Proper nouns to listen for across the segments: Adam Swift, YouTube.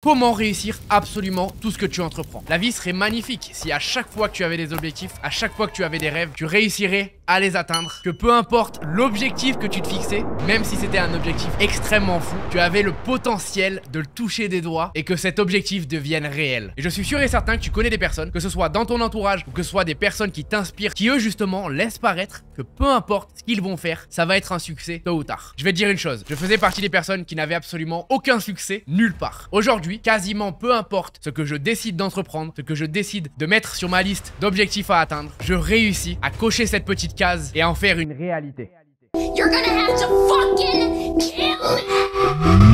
Comment réussir absolument tout ce que tu entreprends? La vie serait magnifique si à chaque fois que tu avais des objectifs, à chaque fois que tu avais des rêves, tu réussirais à les atteindre. Que peu importe l'objectif que tu te fixais, même si c'était un objectif extrêmement fou, tu avais le potentiel de le toucher des doigts et que cet objectif devienne réel. Et je suis sûr et certain que tu connais des personnes, que ce soit dans ton entourage ou que ce soit des personnes qui t'inspirent, qui eux justement laissent paraître que peu importe ce qu'ils vont faire, ça va être un succès tôt ou tard. Je vais te dire une chose, je faisais partie des personnes qui n'avaient absolument aucun succès nulle part. Aujourd'hui, quasiment peu importe ce que je décide d'entreprendre, ce que je décide de mettre sur ma liste d'objectifs à atteindre, je réussis à cocher cette petite case et à en faire une réalité. You're gonna have to fucking kill me.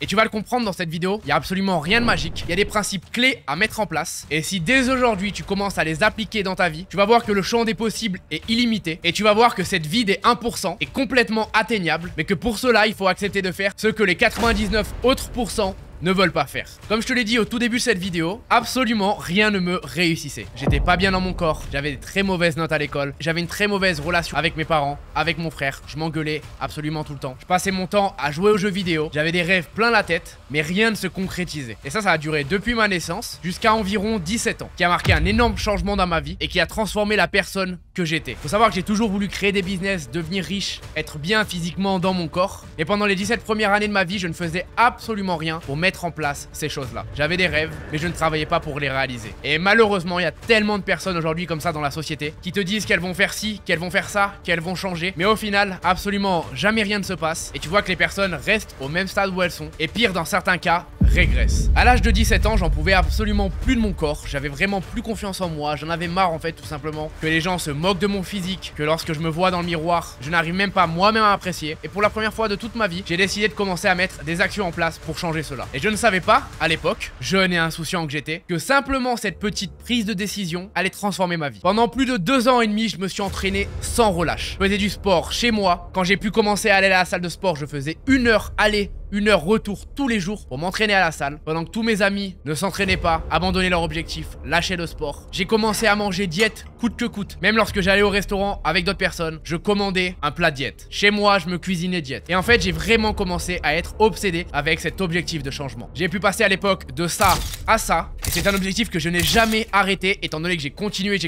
Et tu vas le comprendre dans cette vidéo, il n'y a absolument rien de magique, il y a des principes clés à mettre en place. Et si dès aujourd'hui tu commences à les appliquer dans ta vie, tu vas voir que le champ des possibles est illimité. Et tu vas voir que cette vie des 1% est complètement atteignable, mais que pour cela il faut accepter de faire ce que les 99 autres % ne veulent pas faire. Comme je te l'ai dit au tout début de cette vidéo, absolument rien ne me réussissait. J'étais pas bien dans mon corps, j'avais des très mauvaises notes à l'école, j'avais une très mauvaise relation avec mes parents, avec mon frère, je m'engueulais absolument tout le temps. Je passais mon temps à jouer aux jeux vidéo, j'avais des rêves plein la tête, mais rien ne se concrétisait. Et ça a duré depuis ma naissance jusqu'à environ 17 ans, qui a marqué un énorme changement dans ma vie et qui a transformé la personne que j'étais. Faut savoir que j'ai toujours voulu créer des business, devenir riche, être bien physiquement dans mon corps. Et pendant les 17 premières années de ma vie, je ne faisais absolument rien pour mettre en place ces choses-là. J'avais des rêves, mais je ne travaillais pas pour les réaliser. Et malheureusement, il y a tellement de personnes aujourd'hui comme ça dans la société qui te disent qu'elles vont faire ci, qu'elles vont faire ça, qu'elles vont changer. Mais au final, absolument jamais rien ne se passe. Et tu vois que les personnes restent au même stade où elles sont. Et pire, dans certains cas, régressent. À l'âge de 17 ans, j'en pouvais absolument plus de mon corps. J'avais vraiment plus confiance en moi. J'en avais marre en fait, tout simplement, que les gens se moquent de mon physique, que lorsque je me vois dans le miroir, je n'arrive même pas moi-même à apprécier. Et pour la première fois de toute ma vie, j'ai décidé de commencer à mettre des actions en place pour changer cela. Et je ne savais pas, à l'époque, jeune et insouciant que j'étais, que simplement cette petite prise de décision allait transformer ma vie. Pendant plus de 2 ans et demi, je me suis entraîné sans relâche. Je faisais du sport chez moi. Quand j'ai pu commencer à aller à la salle de sport, je faisais 1 heure aller, 1 heure retour tous les jours pour m'entraîner à la salle, pendant que tous mes amis ne s'entraînaient pas, abandonnaient leur objectif, lâchaient le sport. J'ai commencé à manger diète coûte que coûte. Même lorsque j'allais au restaurant avec d'autres personnes, je commandais un plat diète. Chez moi, je me cuisinais diète. Et en fait, j'ai vraiment commencé à être obsédé avec cet objectif de changement. J'ai pu passer à l'époque de ça à ça. Et c'est un objectif que je n'ai jamais arrêté, étant donné que j'ai continué.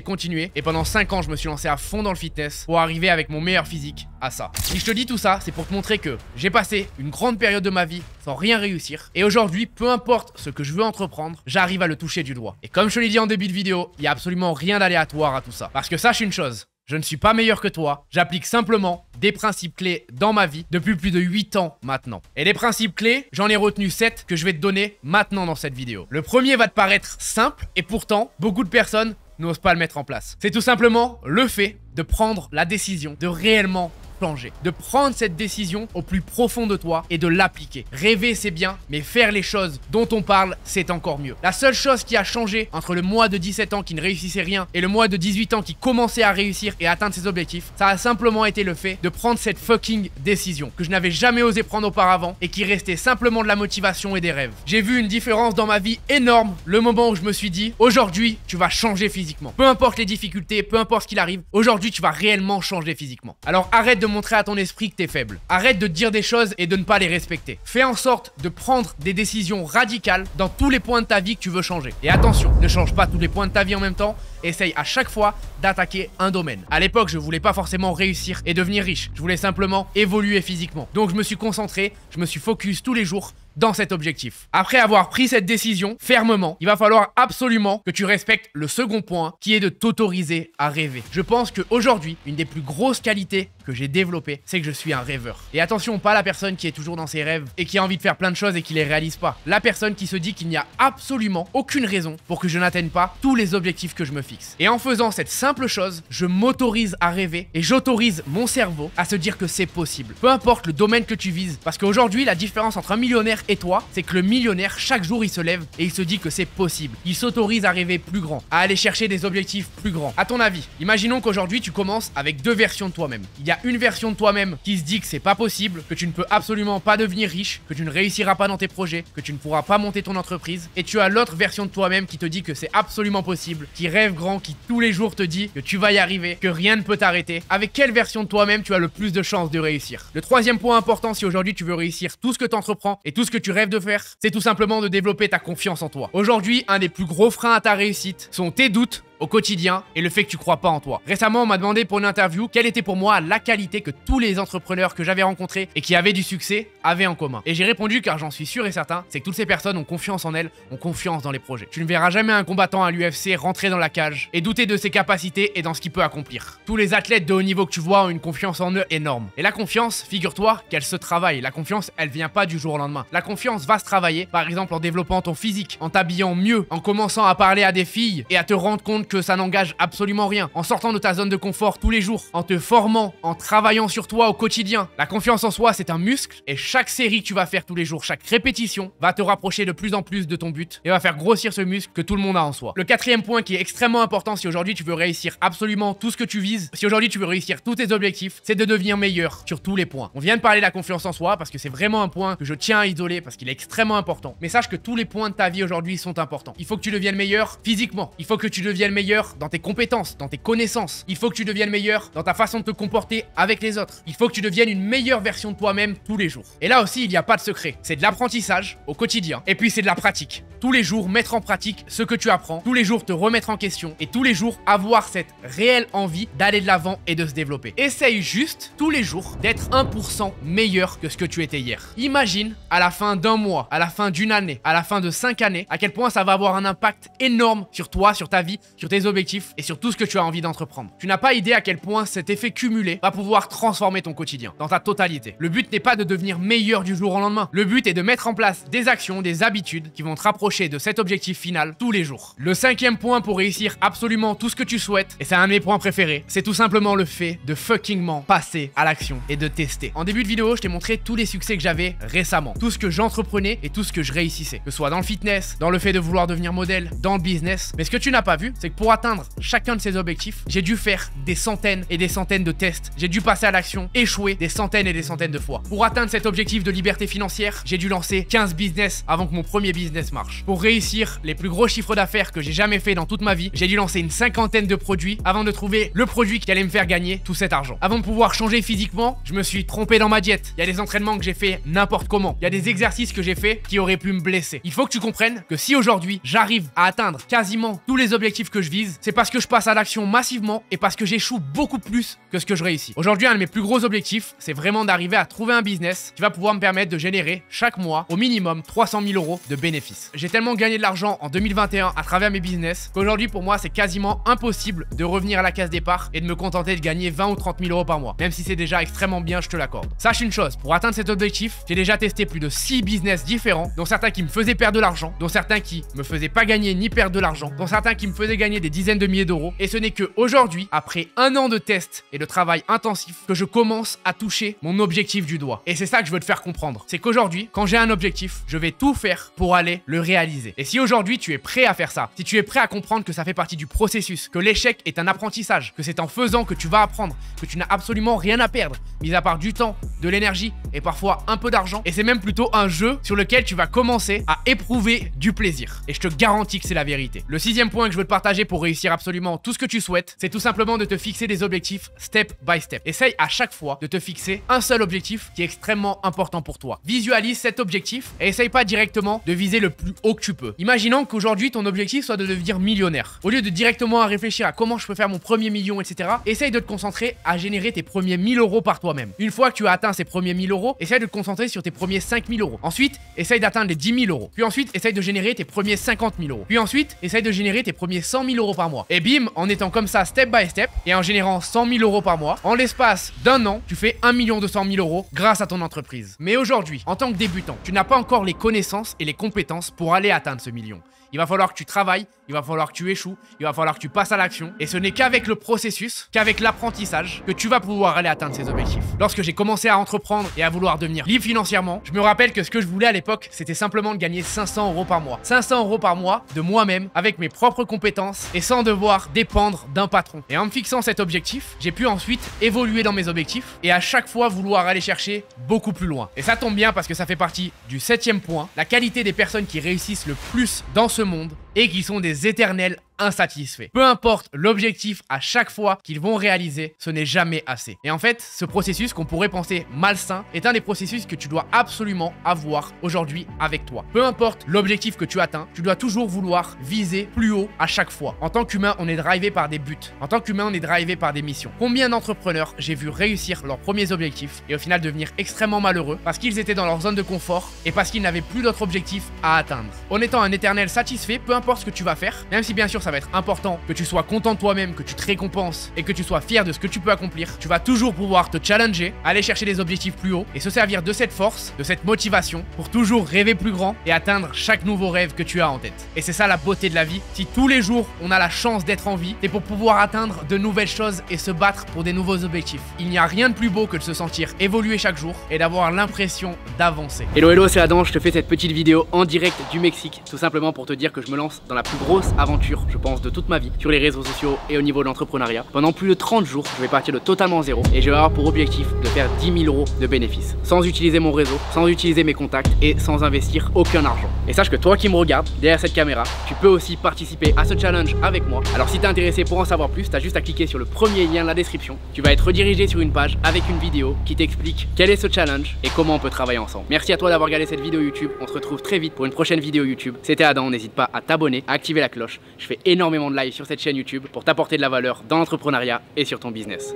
Et pendant 5 ans, je me suis lancé à fond dans le fitness pour arriver avec mon meilleur physique à ça. Si je te dis tout ça, c'est pour te montrer que j'ai passé une grande période de ma vie sans rien réussir. Et aujourd'hui, peu importe ce que je veux entreprendre, j'arrive à le toucher du doigt. Et comme je te l'ai dit en début de vidéo, il n'y a absolument rien d'aléatoire à tout ça. Parce que sache une chose, je ne suis pas meilleur que toi, j'applique simplement des principes clés dans ma vie depuis plus de 8 ans maintenant. Et les principes clés, j'en ai retenu 7 que je vais te donner maintenant dans cette vidéo. Le premier va te paraître simple et pourtant, beaucoup de personnes n'osent pas le mettre en place. C'est tout simplement le fait de prendre la décision de réellement changer, de prendre cette décision au plus profond de toi et de l'appliquer. Rêver, c'est bien, mais faire les choses dont on parle, c'est encore mieux. La seule chose qui a changé entre le mois de 17 ans qui ne réussissait rien et le mois de 18 ans qui commençait à réussir et à atteindre ses objectifs, ça a simplement été le fait de prendre cette fucking décision que je n'avais jamais osé prendre auparavant et qui restait simplement de la motivation et des rêves. J'ai vu une différence dans ma vie énorme le moment où je me suis dit, aujourd'hui, tu vas changer physiquement. Peu importe les difficultés, peu importe ce qu'il arrive, aujourd'hui, tu vas réellement changer physiquement. Alors arrête de montrer à ton esprit que t'es faible. Arrête de dire des choses et de ne pas les respecter. Fais en sorte de prendre des décisions radicales dans tous les points de ta vie que tu veux changer. Et attention, ne change pas tous les points de ta vie en même temps. Essaye à chaque fois d'attaquer un domaine. À l'époque, je voulais pas forcément réussir et devenir riche. Je voulais simplement évoluer physiquement. Donc je me suis concentré, je me suis focus tous les jours dans cet objectif. Après avoir pris cette décision fermement, il va falloir absolument que tu respectes le second point qui est de t'autoriser à rêver. Je pense qu'aujourd'hui, une des plus grosses qualités que j'ai développées, c'est que je suis un rêveur. Et attention, pas la personne qui est toujours dans ses rêves et qui a envie de faire plein de choses et qui les réalise pas. La personne qui se dit qu'il n'y a absolument aucune raison pour que je n'atteigne pas tous les objectifs que je me fixe. Et en faisant cette simple chose, je m'autorise à rêver et j'autorise mon cerveau à se dire que c'est possible. Peu importe le domaine que tu vises, parce qu'aujourd'hui, la différence entre un millionnaire et toi, c'est que le millionnaire, chaque jour, il se lève et il se dit que c'est possible. Il s'autorise à rêver plus grand, à aller chercher des objectifs plus grands. À ton avis, imaginons qu'aujourd'hui, tu commences avec deux versions de toi-même. Il y a une version de toi-même qui se dit que c'est pas possible, que tu ne peux absolument pas devenir riche, que tu ne réussiras pas dans tes projets, que tu ne pourras pas monter ton entreprise. Et tu as l'autre version de toi-même qui te dit que c'est absolument possible, qui rêve grand, qui tous les jours te dit que tu vas y arriver, que rien ne peut t'arrêter. Avec quelle version de toi-même tu as le plus de chances de réussir? Le troisième point important, si aujourd'hui tu veux réussir tout ce que tu entreprends et tout ce que tu rêves de faire, c'est tout simplement de développer ta confiance en toi. Aujourd'hui, un des plus gros freins à ta réussite sont tes doutes au quotidien et le fait que tu crois pas en toi. Récemment, on m'a demandé pour une interview quelle était pour moi la qualité que tous les entrepreneurs que j'avais rencontrés et qui avaient du succès avaient en commun. Et j'ai répondu, car j'en suis sûr et certain, c'est que toutes ces personnes ont confiance en elles, ont confiance dans les projets. Tu ne verras jamais un combattant à l'UFC rentrer dans la cage et douter de ses capacités et dans ce qu'il peut accomplir. Tous les athlètes de haut niveau que tu vois ont une confiance en eux énorme. Et la confiance, figure-toi qu'elle se travaille. La confiance, elle vient pas du jour au lendemain. La confiance va se travailler, par exemple en développant ton physique, en t'habillant mieux, en commençant à parler à des filles et à te rendre compte que ça n'engage absolument rien, en sortant de ta zone de confort tous les jours, en te formant, en travaillant sur toi au quotidien. La confiance en soi, c'est un muscle, et chaque série que tu vas faire tous les jours, chaque répétition, va te rapprocher de plus en plus de ton but et va faire grossir ce muscle que tout le monde a en soi. Le quatrième point qui est extrêmement important si aujourd'hui tu veux réussir absolument tout ce que tu vises, si aujourd'hui tu veux réussir tous tes objectifs, c'est de devenir meilleur sur tous les points. On vient de parler de la confiance en soi parce que c'est vraiment un point que je tiens à isoler parce qu'il est extrêmement important. Mais sache que tous les points de ta vie aujourd'hui sont importants. Il faut que tu deviennes meilleur physiquement, il faut que tu deviennes meilleur dans tes compétences, dans tes connaissances. Il faut que tu deviennes meilleur dans ta façon de te comporter avec les autres. Il faut que tu deviennes une meilleure version de toi-même tous les jours. Et là aussi, il n'y a pas de secret. C'est de l'apprentissage au quotidien. Et puis, c'est de la pratique. Tous les jours, mettre en pratique ce que tu apprends. Tous les jours, te remettre en question. Et tous les jours, avoir cette réelle envie d'aller de l'avant et de se développer. Essaye juste, tous les jours, d'être 1% meilleur que ce que tu étais hier. Imagine, à la fin d'un mois, à la fin d'une année, à la fin de 5 années, à quel point ça va avoir un impact énorme sur toi, sur ta vie, sur tes objectifs et sur tout ce que tu as envie d'entreprendre. Tu n'as pas idée à quel point cet effet cumulé va pouvoir transformer ton quotidien dans ta totalité. Le but n'est pas de devenir meilleur du jour au lendemain. Le but est de mettre en place des actions, des habitudes qui vont te rapprocher de cet objectif final tous les jours. Le cinquième point pour réussir absolument tout ce que tu souhaites, et c'est un de mes points préférés, c'est tout simplement le fait de fuckingment passer à l'action et de tester. En début de vidéo, je t'ai montré tous les succès que j'avais récemment, tout ce que j'entreprenais et tout ce que je réussissais, que ce soit dans le fitness, dans le fait de vouloir devenir modèle, dans le business. Mais ce que tu n'as pas vu, c'est que pour atteindre chacun de ces objectifs, j'ai dû faire des centaines et des centaines de tests. J'ai dû passer à l'action, échouer des centaines et des centaines de fois. Pour atteindre cet objectif de liberté financière, j'ai dû lancer 15 business avant que mon premier business marche. Pour réussir les plus gros chiffres d'affaires que j'ai jamais fait dans toute ma vie, j'ai dû lancer une cinquantaine de produits avant de trouver le produit qui allait me faire gagner tout cet argent. Avant de pouvoir changer physiquement, je me suis trompé dans ma diète. Il y a des entraînements que j'ai fait n'importe comment. Il y a des exercices que j'ai fait qui auraient pu me blesser. Il faut que tu comprennes que si aujourd'hui j'arrive à atteindre quasiment tous les objectifs que je vise, c'est parce que je passe à l'action massivement et parce que j'échoue beaucoup plus que ce que je réussis. Aujourd'hui, un de mes plus gros objectifs, c'est vraiment d'arriver à trouver un business qui va pouvoir me permettre de générer chaque mois au minimum 300 000 € de bénéfices. J'ai tellement gagné de l'argent en 2021 à travers mes business qu'aujourd'hui, pour moi, c'est quasiment impossible de revenir à la case départ et de me contenter de gagner 20 ou 30 000 euros par mois, même si c'est déjà extrêmement bien, je te l'accorde. Sache une chose, pour atteindre cet objectif, j'ai déjà testé plus de 6 business différents, dont certains qui me faisaient perdre de l'argent, dont certains qui me faisaient pas gagner ni perdre de l'argent, dont certains qui me faisaient gagner des dizaines de milliers d'euros. Et ce n'est que aujourd'hui, après 1 an de tests et de travail intensif, que je commence à toucher mon objectif du doigt. Et c'est ça que je veux te faire comprendre. C'est qu'aujourd'hui, quand j'ai un objectif, je vais tout faire pour aller le réaliser. Et si aujourd'hui tu es prêt à faire ça, si tu es prêt à comprendre que ça fait partie du processus, que l'échec est un apprentissage, que c'est en faisant que tu vas apprendre, que tu n'as absolument rien à perdre, mis à part du temps, de l'énergie et parfois un peu d'argent. Et c'est même plutôt un jeu sur lequel tu vas commencer à éprouver du plaisir. Et je te garantis que c'est la vérité. Le sixième point que je veux te partager pour réussir absolument tout ce que tu souhaites, c'est tout simplement de te fixer des objectifs step by step. Essaye à chaque fois de te fixer un seul objectif qui est extrêmement important pour toi. Visualise cet objectif et essaye pas directement de viser le plus haut que tu peux. Imaginons qu'aujourd'hui ton objectif soit de devenir millionnaire. Au lieu de directement à réfléchir à comment je peux faire mon premier million, etc., essaye de te concentrer à générer tes premiers 1 000 € par toi-même. Une fois que tu as atteint ces premiers 1 000 €, essaye de te concentrer sur tes premiers 5 000 €. Ensuite, essaye d'atteindre les 10 000 €. Puis ensuite, essaye de générer tes premiers 50 000 €. Puis ensuite, essaye de générer tes premiers 100 000 1000 € par mois. Et bim, en étant comme ça step by step et en générant 100 000 € par mois, en l'espace d'un an, tu fais 1 200 000 € grâce à ton entreprise. Mais aujourd'hui, en tant que débutant, tu n'as pas encore les connaissances et les compétences pour aller atteindre ce million. Il va falloir que tu travailles, il va falloir que tu échoues, il va falloir que tu passes à l'action. Et ce n'est qu'avec le processus, qu'avec l'apprentissage, que tu vas pouvoir aller atteindre ces objectifs. Lorsque j'ai commencé à entreprendre et à vouloir devenir libre financièrement, je me rappelle que ce que je voulais à l'époque, c'était simplement de gagner 500 € par mois. 500 € par mois de moi-même, avec mes propres compétences et sans devoir dépendre d'un patron. Et en me fixant cet objectif, j'ai pu ensuite évoluer dans mes objectifs et à chaque fois vouloir aller chercher beaucoup plus loin. Et ça tombe bien parce que ça fait partie du 7e point, la qualité des personnes qui réussissent le plus dans ce monde et qui sont des éternels insatisfaits. Peu importe l'objectif, à chaque fois qu'ils vont réaliser, ce n'est jamais assez. Et en fait, ce processus qu'on pourrait penser malsain est un des processus que tu dois absolument avoir aujourd'hui avec toi. Peu importe l'objectif que tu atteins, tu dois toujours vouloir viser plus haut à chaque fois. En tant qu'humain, on est drivé par des buts. En tant qu'humain, on est drivé par des missions. Combien d'entrepreneurs j'ai vu réussir leurs premiers objectifs et au final devenir extrêmement malheureux parce qu'ils étaient dans leur zone de confort et parce qu'ils n'avaient plus d'autres objectifs à atteindre. En étant un éternel satisfait, peu importe ce que tu vas faire, même si bien sûr ça va être important que tu sois content de toi-même, que tu te récompenses et que tu sois fier de ce que tu peux accomplir, tu vas toujours pouvoir te challenger, aller chercher des objectifs plus hauts et se servir de cette force, de cette motivation pour toujours rêver plus grand et atteindre chaque nouveau rêve que tu as en tête. Et c'est ça la beauté de la vie. Si tous les jours on a la chance d'être en vie, c'est pour pouvoir atteindre de nouvelles choses et se battre pour des nouveaux objectifs. Il n'y a rien de plus beau que de se sentir évoluer chaque jour et d'avoir l'impression d'avancer. Hello hello, c'est Adam, je te fais cette petite vidéo en direct du Mexique, tout simplement pour te dire que je me lance dans la plus grosse aventure, je pense, de toute ma vie, sur les réseaux sociaux et au niveau de l'entrepreneuriat. Pendant plus de 30 jours, je vais partir de totalement zéro et je vais avoir pour objectif de faire 10 000 € de bénéfices, sans utiliser mon réseau, sans utiliser mes contacts et sans investir aucun argent. Et sache que toi qui me regardes derrière cette caméra, tu peux aussi participer à ce challenge avec moi. Alors si t'es intéressé pour en savoir plus, t'as juste à cliquer sur le premier lien de la description. Tu vas être redirigé sur une page avec une vidéo qui t'explique quel est ce challenge et comment on peut travailler ensemble. Merci à toi d'avoir regardé cette vidéo YouTube. On se retrouve très vite pour une prochaine vidéo YouTube. C'était Adam, n'hésite pas à t'abonner, à activer la cloche. Je fais énormément de live sur cette chaîne YouTube pour t'apporter de la valeur dans l'entrepreneuriat et sur ton business.